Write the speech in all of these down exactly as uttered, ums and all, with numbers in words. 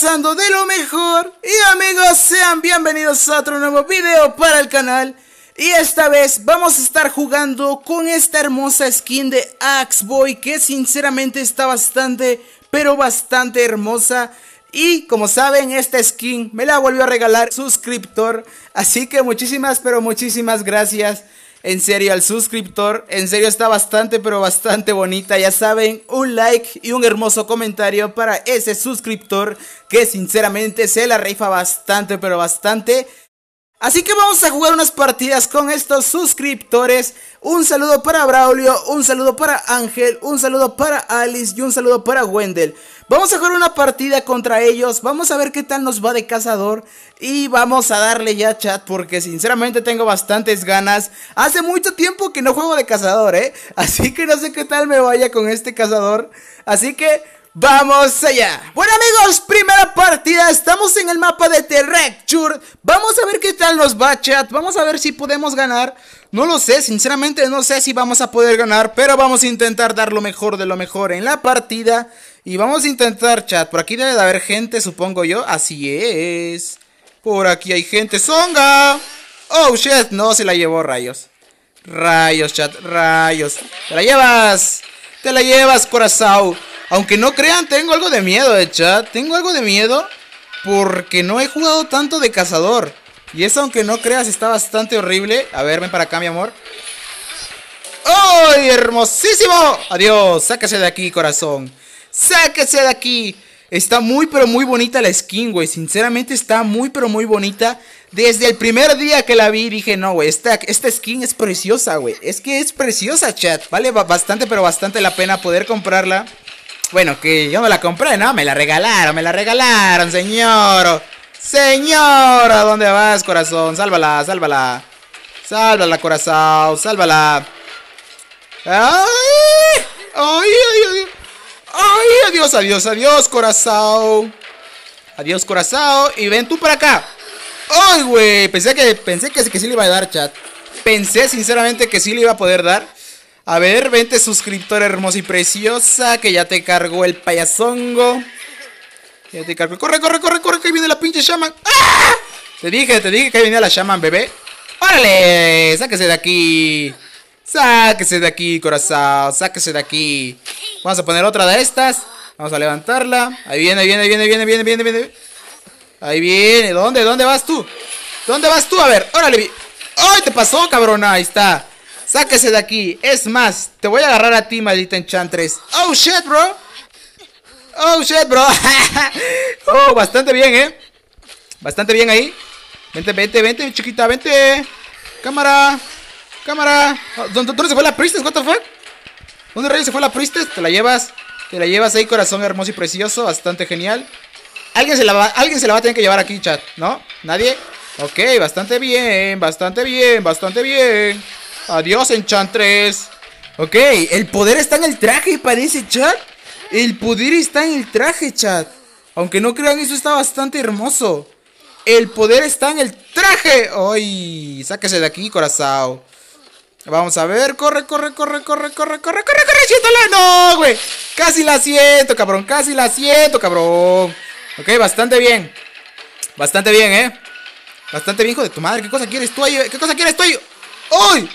pasando de lo mejor. Y amigos, sean bienvenidos a otro nuevo video para el canal. Y esta vez vamos a estar jugando con esta hermosa skin de Axe Boy, que sinceramente está bastante, pero bastante hermosa. Y como saben, esta skin me la volvió a regalar suscriptor, así que muchísimas, pero muchísimas gracias. En serio, al suscriptor, en serio está bastante, pero bastante bonita. Ya saben, un like y un hermoso comentario para ese suscriptor que sinceramente se la rifa bastante, pero bastante. Así que vamos a jugar unas partidas con estos suscriptores. Un saludo para Braulio, un saludo para Ángel, un saludo para Alice y un saludo para Wendell. Vamos a jugar una partida contra ellos, vamos a ver qué tal nos va de cazador. Y vamos a darle ya, chat, porque sinceramente tengo bastantes ganas. Hace mucho tiempo que no juego de cazador, eh así que no sé qué tal me vaya con este cazador. Así que... ¡vamos allá! Bueno amigos, primera partida, estamos en el mapa de Terrecture. Vamos a ver qué tal nos va, chat, vamos a ver si podemos ganar. No lo sé, sinceramente no sé si vamos a poder ganar, pero vamos a intentar dar lo mejor de lo mejor en la partida. Y vamos a intentar, chat, por aquí debe de haber gente, supongo yo, así es. Por aquí hay gente, ¡songa! ¡Oh shit! No, se la llevó, rayos. Rayos, chat, rayos. ¡Te la llevas! ¡Te la llevas, corazón! Aunque no crean, tengo algo de miedo, eh, chat. Tengo algo de miedo porque no he jugado tanto de cazador. Y eso, aunque no creas, está bastante horrible. A ver, ven para acá, mi amor. ¡Ay, hermosísimo! Adiós, sáquese de aquí, corazón. Sáquese de aquí. Está muy, pero muy bonita la skin, güey. Sinceramente está muy, pero muy bonita. Desde el primer día que la vi dije, no, güey, esta, esta skin es preciosa, güey. Es que es preciosa, chat. Vale bastante, pero bastante la pena poder comprarla. Bueno, que yo no la compré, ¿no? Me la regalaron, me la regalaron, señor. Señor, ¿a dónde vas, corazón? Sálvala, sálvala. Sálvala, corazón, sálvala. ¡Ay! ¡Ay, adiós! ¡Ay, adiós, adiós, adiós, corazón! Adiós, corazón. Y ven tú para acá. ¡Ay, güey! Pensé que, pensé que, que sí le iba a dar, chat. Pensé, sinceramente, que sí le iba a poder dar. A ver, vente suscriptora hermosa y preciosa, que ya te cargó el payasongo. Ya te cargó. Corre, corre, corre, corre, que ahí viene la pinche shaman. ¡Ah! Te dije, te dije que ahí viene la shaman, bebé. ¡Órale! Sáquese de aquí. Sáquese de aquí, corazón. Sáquese de aquí. Vamos a poner otra de estas. Vamos a levantarla. Ahí viene, ahí viene, ahí viene, ahí viene, viene, viene, viene. Ahí viene. ¿Dónde? ¿Dónde vas tú? ¿Dónde vas tú? A ver, órale. ¡Ay, te pasó, cabrona! Ahí está. Sáquese de aquí, es más, te voy a agarrar a ti, maldita enchantress. Oh shit, bro. Oh shit, bro. Oh, bastante bien, eh. Bastante bien ahí. Vente, vente, vente, chiquita, vente. Cámara, cámara. ¿Dónde, dónde se fue la priestess? What the fuck? ¿Dónde rayos se fue la priestess? Te la llevas, te la llevas ahí, corazón hermoso y precioso. Bastante genial. Alguien se la va, alguien se la va a tener que llevar aquí, chat, ¿no? ¿Nadie? Ok, bastante bien, bastante bien, bastante bien. Adiós, enchantress. Ok, el poder está en el traje, parece, chat. El poder está en el traje, chat. Aunque no crean, eso está bastante hermoso. El poder está en el traje. ¡Ay! Sáquese de aquí, corazón. Vamos a ver. Corre, corre, corre, corre, corre, corre, corre, corre. ¡Siéntala! ¡No, güey! Casi la siento, cabrón. Casi la siento, cabrón. Ok, bastante bien. Bastante bien, ¿eh? Bastante bien, hijo de tu madre. ¿Qué cosa quieres tú ahí? ¿Qué cosa quieres tú ahí? ¡Ay!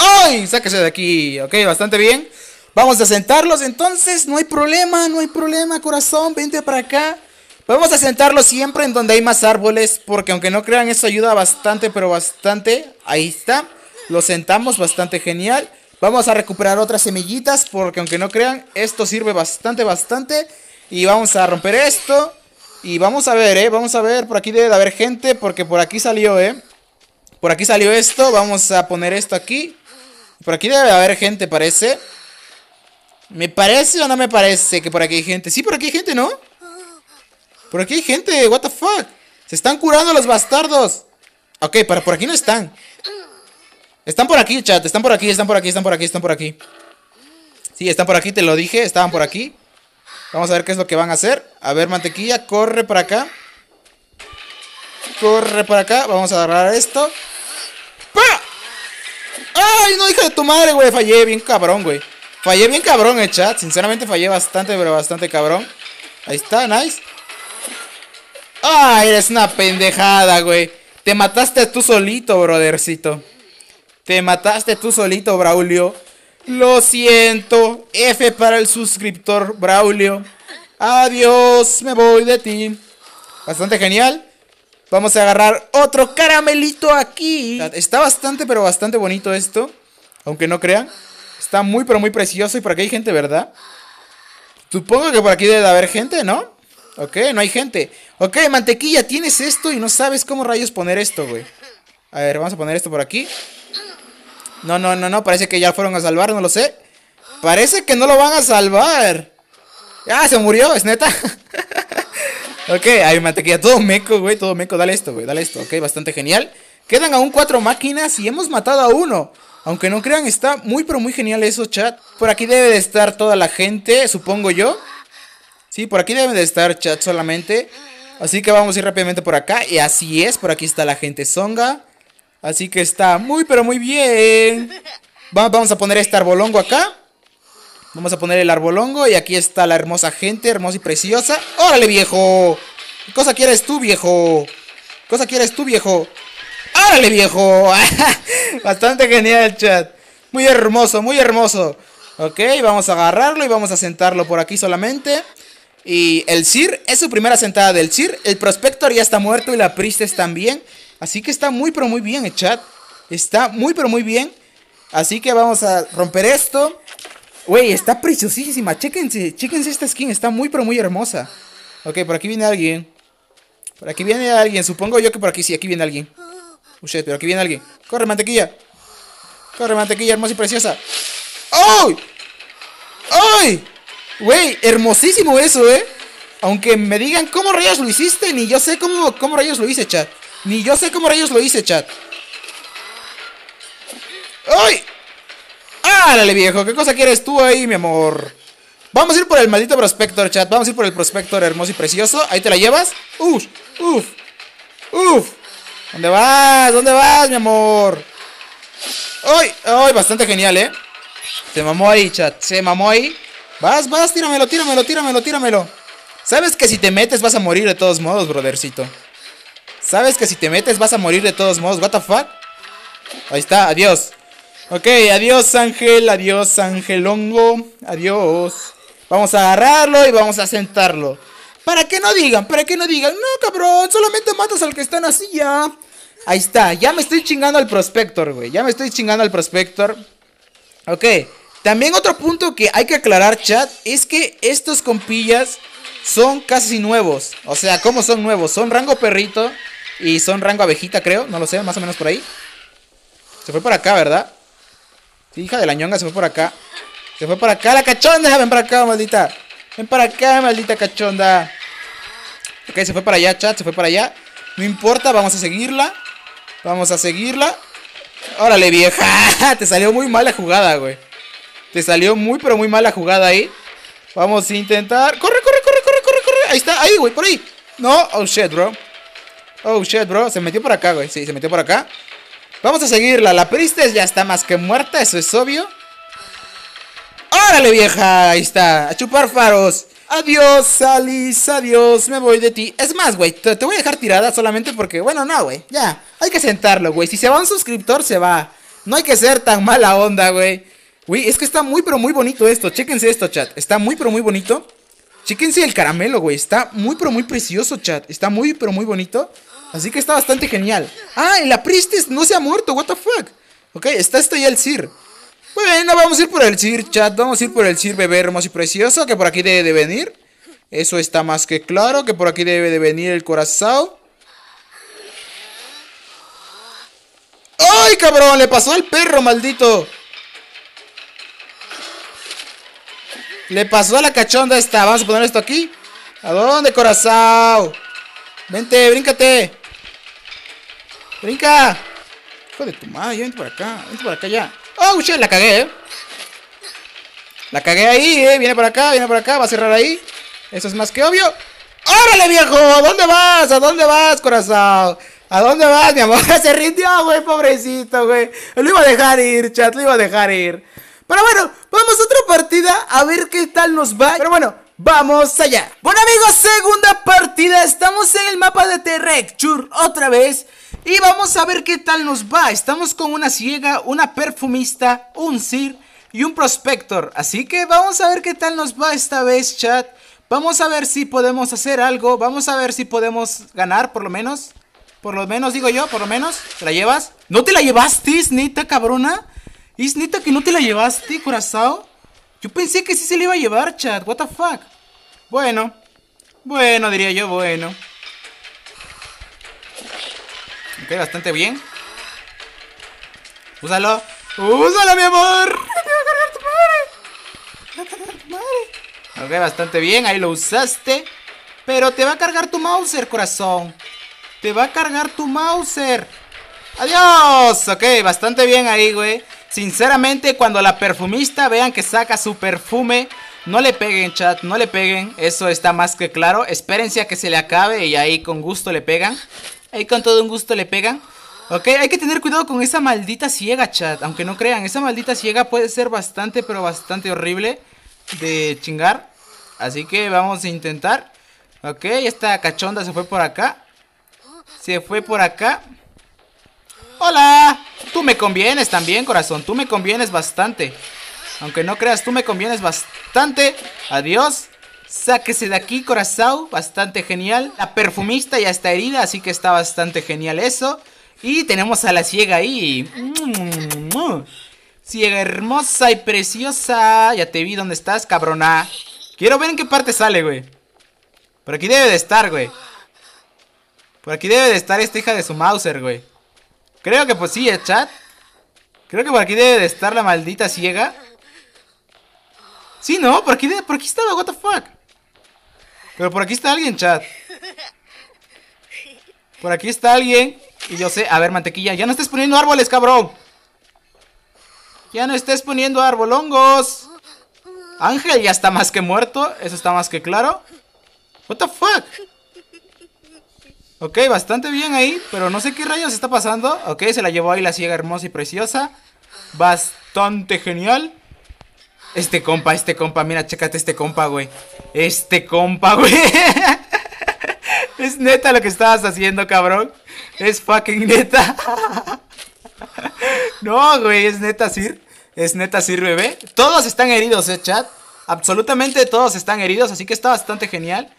¡Ay! Sáquese de aquí. Ok, bastante bien. Vamos a sentarlos entonces. No hay problema, no hay problema, corazón. Vente para acá. Vamos a sentarlos siempre en donde hay más árboles, porque aunque no crean, eso ayuda bastante, pero bastante. Ahí está. Los sentamos, bastante genial. Vamos a recuperar otras semillitas, porque aunque no crean, esto sirve bastante, bastante. Y vamos a romper esto. Y vamos a ver, eh. Vamos a ver. Por aquí debe de haber gente, porque por aquí salió, eh. Por aquí salió esto. Vamos a poner esto aquí. Por aquí debe haber gente, parece. ¿Me parece o no me parece que por aquí hay gente? Sí, por aquí hay gente, ¿no? Por aquí hay gente, what the fuck. Se están curando los bastardos. Ok, para, por aquí no están. Están por aquí, chat, están por aquí, están por aquí, están por aquí, están por aquí. Sí, están por aquí, te lo dije, estaban por aquí. Vamos a ver qué es lo que van a hacer. A ver, mantequilla, corre para acá. Corre para acá, vamos a agarrar esto. ¡Pah! ¡Ay, no, hija de tu madre, güey! Fallé bien cabrón, güey. Fallé bien cabrón, eh, chat. Sinceramente fallé bastante, pero bastante cabrón. Ahí está, nice. Ah, eres una pendejada, güey. Te mataste tú solito, brothercito. Te mataste tú solito, Braulio. Lo siento. F para el suscriptor, Braulio. Adiós, me voy de ti. Bastante genial. Vamos a agarrar otro caramelito aquí. Está bastante, pero bastante bonito esto. Aunque no crean. Está muy, pero muy precioso. Y por aquí hay gente, ¿verdad? Supongo que por aquí debe de haber gente, ¿no? Ok, no hay gente. Ok, Mantequilla, tienes esto y no sabes cómo rayos poner esto, güey. A ver, vamos a poner esto por aquí. No, no, no, no, parece que ya fueron a salvar, no lo sé. Parece que no lo van a salvar. Ah, se murió, es neta. Ok, ahí Mantequilla, todo meco, güey, todo meco. Dale esto, güey, dale esto, ok, bastante genial. Quedan aún cuatro máquinas y hemos matado a uno. Aunque no crean, está muy, pero muy genial eso, chat. Por aquí debe de estar toda la gente, supongo yo. Sí, por aquí deben de estar, chat, solamente. Así que vamos a ir rápidamente por acá. Y así es, por aquí está la gente zonga. Así que está muy, pero muy bien. Va, vamos a poner este arbolongo acá. Vamos a poner el arbolongo. Y aquí está la hermosa gente, hermosa y preciosa. ¡Órale, viejo! ¿Qué cosa quieres tú, viejo? ¿Qué cosa quieres tú, viejo? ¡Órale, viejo! Bastante genial, chat. Muy hermoso, muy hermoso. Ok, vamos a agarrarlo y vamos a sentarlo por aquí solamente. Y el Sir, es su primera sentada del Sir. El Prospector ya está muerto y la Priestess también. Así que está muy pero muy bien el chat. Está muy pero muy bien. Así que vamos a romper esto. Güey, está preciosísima. Chéquense, chéquense esta skin. Está muy pero muy hermosa. Ok, por aquí viene alguien. Por aquí viene alguien. Supongo yo que por aquí sí, aquí viene alguien. Uy, pero aquí viene alguien. Corre, Mantequilla. Corre, Mantequilla, hermosa y preciosa. ¡Ay! ¡Ay! Güey, hermosísimo eso, eh. Aunque me digan cómo rayos lo hiciste, ni yo sé cómo, cómo rayos lo hice, chat. Ni yo sé cómo rayos lo hice, chat. ¡Ay! ¡Árale, viejo! ¿Qué cosa quieres tú ahí, mi amor? Vamos a ir por el maldito Prospector, chat. Vamos a ir por el Prospector hermoso y precioso. Ahí te la llevas. ¡Uf! ¡Uf! ¡Uf! ¿Dónde vas? ¿Dónde vas, mi amor? ¡Ay! ¡Ay! Bastante genial, eh. Se mamó ahí, chat. Se mamó ahí. Vas, vas, tíramelo, tíramelo, tíramelo, tíramelo. Sabes que si te metes vas a morir de todos modos, brothercito. Sabes que si te metes vas a morir de todos modos. What the fuck. Ahí está, adiós. Ok, adiós Ángel, adiós Angelongo. Adiós. Vamos a agarrarlo y vamos a sentarlo. Para que no digan, para que no digan. No, cabrón, solamente matas al que están así ya. Ahí está, ya me estoy chingando al Prospector, güey. Ya me estoy chingando al Prospector. Ok. También otro punto que hay que aclarar, chat, es que estos compillas son casi nuevos. O sea, ¿cómo son nuevos? Son rango perrito y son rango abejita, creo. No lo sé, más o menos por ahí. Se fue por acá, ¿verdad? Sí, hija de la ñonga, se fue por acá. Se fue por acá, la cachonda. Ven para acá, maldita. Ven para acá, maldita cachonda. Ok, se fue para allá, chat, se fue para allá. No importa, vamos a seguirla. Vamos a seguirla. Órale, vieja. Te salió muy mal la jugada, güey. Te salió muy pero muy mala jugada ahí. Vamos a intentar. ¡Corre, corre, corre, corre, corre, corre! Ahí está, ahí, güey, por ahí. No, oh shit, bro. Oh shit, bro, se metió por acá, güey. Sí, se metió por acá. Vamos a seguirla. La Priestess ya está más que muerta, eso es obvio. ¡Órale, vieja! Ahí está, a chupar faros. Adiós, Alice, adiós, me voy de ti. Es más, güey, te, te voy a dejar tirada solamente porque, bueno, no, güey, ya. Hay que sentarlo, güey, si se va un suscriptor, se va. No hay que ser tan mala onda, güey. Güey, es que está muy pero muy bonito esto. Chéquense esto, chat. Está muy pero muy bonito. Chéquense el caramelo, güey. Está muy pero muy precioso, chat. Está muy pero muy bonito. Así que está bastante genial. Ah, la Priestess no se ha muerto. What the fuck. Ok, está esto ya el Sir. Bueno, vamos a ir por el Sir, chat. Vamos a ir por el Sir, bebé hermoso y precioso. Que por aquí debe de venir. Eso está más que claro. Que por aquí debe de venir el corazón. ¡Ay, cabrón! Le pasó al perro, maldito. Le pasó a la cachonda esta. Vamos a poner esto aquí. ¿A dónde, corazón? Vente, bríncate. Brinca. Hijo de tu madre, vente por acá. Vente por acá ya. Oh, shit, la cagué, eh. La cagué ahí, eh. Viene por acá, viene por acá. Va a cerrar ahí. Eso es más que obvio. ¡Órale, viejo! ¿A dónde vas? ¿A dónde vas, corazón? ¿A dónde vas, mi amor? Se rindió, güey, pobrecito, güey. Lo iba a dejar ir, chat. Lo iba a dejar ir. Pero bueno, vamos a otra partida a ver qué tal nos va. Pero bueno, ¡Vamos allá! Bueno amigos, segunda partida, estamos en el mapa de Terrecture otra vez y vamos a ver qué tal nos va. Estamos con una ciega, una perfumista, un sir y un prospector, así que vamos a ver qué tal nos va esta vez, chat. Vamos a ver si podemos hacer algo, vamos a ver si podemos ganar por lo menos. Por lo menos digo yo, por lo menos. ¿Te la llevas? ¿No te la llevaste, Isnita, cabrona? Isnita, que no te la llevaste, curazao. Yo pensé que sí se le iba a llevar, chat, what the fuck. Bueno, bueno, diría yo, bueno. Ok, bastante bien. Úsalo, úsalo, mi amor. Te va a cargar tu madre. Te va a cargar tu madre. Ok, bastante bien, ahí lo usaste. Pero te va a cargar tu Mauser, corazón. Te va a cargar tu Mauser. Adiós, ok, bastante bien ahí, güey. Sinceramente, cuando la perfumista vean que saca su perfume, no le peguen, chat, no le peguen. Eso está más que claro. Espérense a que se le acabe y ahí con gusto le pegan. Ahí con todo un gusto le pegan. Ok, hay que tener cuidado con esa maldita ciega, chat. Aunque no crean, esa maldita ciega puede ser bastante, pero bastante horrible de chingar. Así que vamos a intentar. Ok, esta cachonda se fue por acá. Se fue por acá. ¡Hola! Tú me convienes también, corazón. Tú me convienes bastante. Aunque no creas, tú me convienes bastante. Adiós. Sáquese de aquí, corazón. Bastante genial. La perfumista ya está herida, así que está bastante genial eso. Y tenemos a la ciega ahí. Ciega hermosa y preciosa. Ya te vi dónde estás, cabrona. Quiero ver en qué parte sale, güey. Por aquí debe de estar, güey. Por aquí debe de estar esta hija de su Mauser, güey. Creo que pues sí, el chat. Creo que por aquí debe de estar la maldita ciega. Sí, no, por aquí, de, por aquí estaba, what the fuck. Pero por aquí está alguien, chat. Por aquí está alguien. Y yo sé, a ver, mantequilla, ya no estés poniendo árboles, cabrón. Ya no estés poniendo arbolongos. Ángel ya está más que muerto, eso está más que claro. What the fuck. Ok, bastante bien ahí, pero no sé qué rayos está pasando. Ok, se la llevó ahí la ciega hermosa y preciosa. Bastante genial. Este compa, este compa, mira, chécate este compa, güey. Este compa, güey. Es neta lo que estabas haciendo, cabrón. Es fucking neta. No, güey, es neta, sir. Es neta, sir, bebé. Todos están heridos, eh, chat. Absolutamente todos están heridos, así que está bastante genial.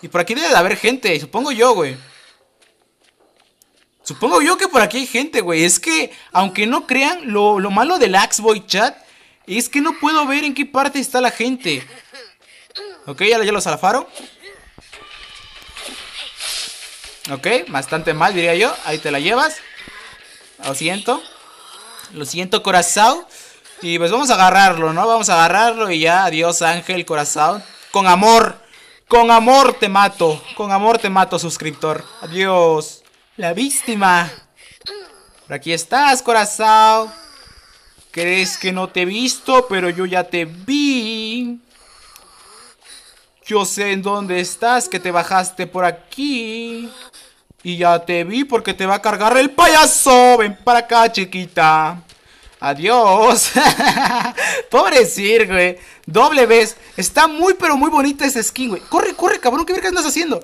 Y por aquí debe de haber gente, supongo yo, güey. Supongo yo que por aquí hay gente, güey. Es que, aunque no crean, lo, lo malo del Axe Boy, chat, es que no puedo ver en qué parte está la gente. Ok, ya, ya lo zafaron. Ok, bastante mal, diría yo. Ahí te la llevas. Lo siento. Lo siento, corazón. Y pues vamos a agarrarlo, ¿no? Vamos a agarrarlo y ya, adiós, Ángel, corazón. Con amor. Con amor te mato. Con amor te mato, suscriptor. Adiós. La víctima. Por aquí estás, corazón. ¿Crees que no te he visto? Pero yo ya te vi. Yo sé en dónde estás, que te bajaste por aquí. Y ya te vi porque te va a cargar el payaso. Ven para acá, chiquita. Adiós. Pobre Sir, güey. Doble vez. Está muy pero muy bonita esta skin, güey. Corre, corre, cabrón, ¿qué vergas andas haciendo?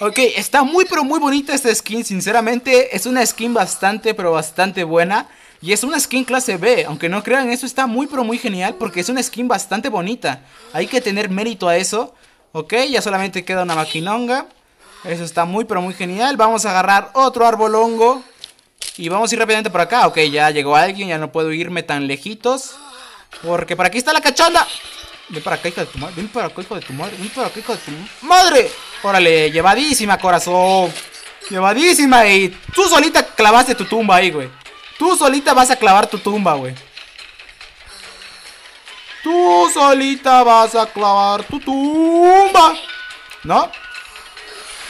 Ok, está muy pero muy bonita esta skin. Sinceramente, es una skin bastante pero bastante buena. Y es una skin clase B. Aunque no crean, eso está muy pero muy genial. Porque es una skin bastante bonita. Hay que tener mérito a eso. Ok, ya solamente queda una maquinonga. Eso está muy pero muy genial. Vamos a agarrar otro arbolongo. Y vamos a ir rápidamente por acá. Ok, ya llegó alguien, ya no puedo irme tan lejitos. Porque por aquí está la cachonda. Ven para acá, hija de tu madre. Ven para acá, hijo de tu madre. Ven para acá, hijo de tu madre. Órale, llevadísima, corazón. Llevadísima. Y tú solita clavaste tu tumba ahí, güey. Tú solita vas a clavar tu tumba, güey. Tú solita vas a clavar tu tumba. ¿No?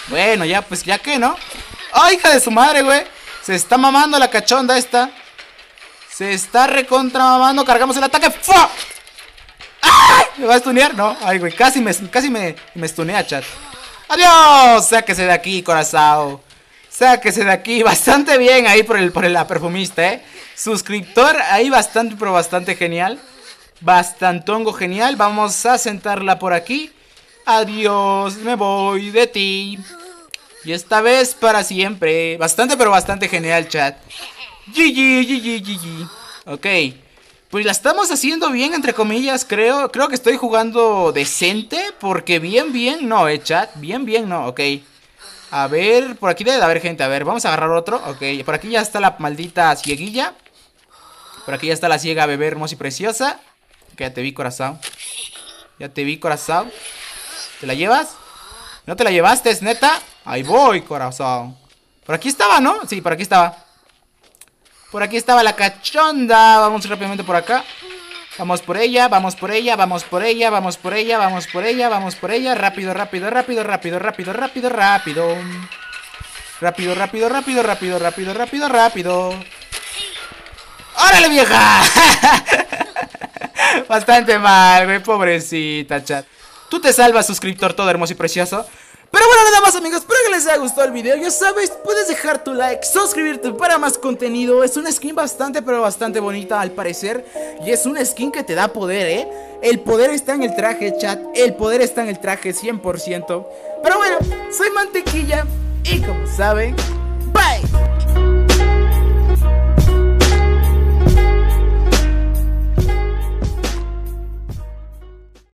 Bueno, ya, pues ya que, ¿no? ¡Ay, hija de su madre, güey! Se está mamando la cachonda esta. Se está recontra mamando. Cargamos el ataque. ¡Fua! ¡Ay! ¿Me va a stunear? No. Ay, güey. Casi me, casi me, me stunea, chat. ¡Adiós! Sáquese de aquí, corazón. Sáquese de aquí. Bastante bien ahí por el, por la perfumista, ¿eh? Suscriptor. Ahí bastante, pero bastante genial. Bastantongo genial. Vamos a sentarla por aquí. Adiós, me voy de ti. Y esta vez para siempre. Bastante, pero bastante genial, chat. G G, G G, G G. Ok. Pues la estamos haciendo bien, entre comillas, creo. Creo que estoy jugando decente. Porque bien, bien, no, eh, chat. Bien, bien, no, ok. A ver, por aquí debe de haber gente. A ver, vamos a agarrar otro. Ok, por aquí ya está la maldita cieguilla. Por aquí ya está la ciega bebé hermosa y preciosa. Ok, ya te vi, corazón. Ya te vi, corazón. ¿Te la llevas? ¿No te la llevaste, es neta? Ahí voy, corazón. Por aquí estaba, ¿no? Sí, por aquí estaba. Por aquí estaba la cachonda. Vamos rápidamente por acá. Vamos por ella, vamos por ella, vamos por ella, vamos por ella, vamos por ella, vamos por ella. Rápido, rápido, rápido, rápido, rápido, rápido, rápido. Rápido, rápido, rápido, rápido, rápido, rápido, rápido. ¡Órale, vieja! Bastante mal, güey, pobrecita, chat. Tú te salvas, suscriptor, todo hermoso y precioso. Pero bueno, nada más, amigos, espero que les haya gustado el video. Ya sabes, puedes dejar tu like, suscribirte para más contenido. Es una skin bastante, pero bastante bonita al parecer. Y es una skin que te da poder, ¿eh? El poder está en el traje, chat. El poder está en el traje, cien por ciento. Pero bueno, soy Mantequilla y como saben...